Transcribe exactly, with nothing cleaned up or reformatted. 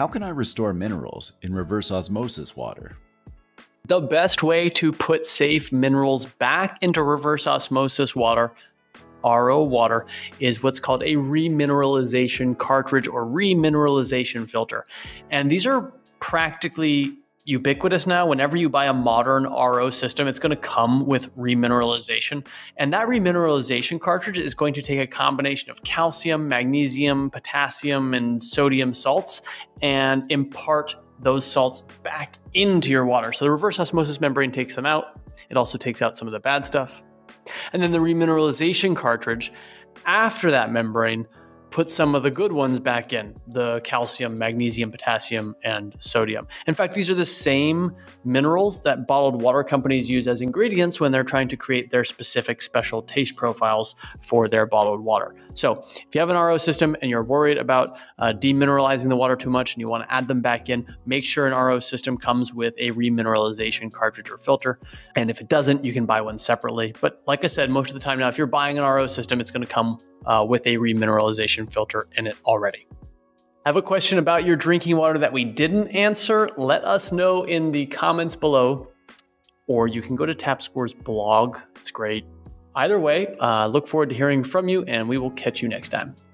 How can I restore minerals in reverse osmosis water? The best way to put safe minerals back into reverse osmosis water, R O water, is what's called a remineralization cartridge or remineralization filter. And these are practically ubiquitous now. Whenever you buy a modern R O system, it's going to come with remineralization. And that remineralization cartridge is going to take a combination of calcium, magnesium, potassium, and sodium salts and impart those salts back into your water. So the reverse osmosis membrane takes them out. It also takes out some of the bad stuff. And then the remineralization cartridge, after that membrane, put some of the good ones back in, the calcium, magnesium, potassium, and sodium. In fact, these are the same minerals that bottled water companies use as ingredients when they're trying to create their specific special taste profiles for their bottled water. So if you have an R O system and you're worried about uh, demineralizing the water too much and you want to add them back in, make sure an R O system comes with a remineralization cartridge or filter. And if it doesn't, you can buy one separately. But like I said, most of the time now, if you're buying an R O system, it's going to come Uh, with a remineralization filter in it already. Have a question about your drinking water that we didn't answer? Let us know in the comments below, or you can go to Tap Score's blog. It's great. Either way, uh, look forward to hearing from you, and we will catch you next time.